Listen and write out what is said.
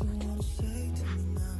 you wanna say to me now?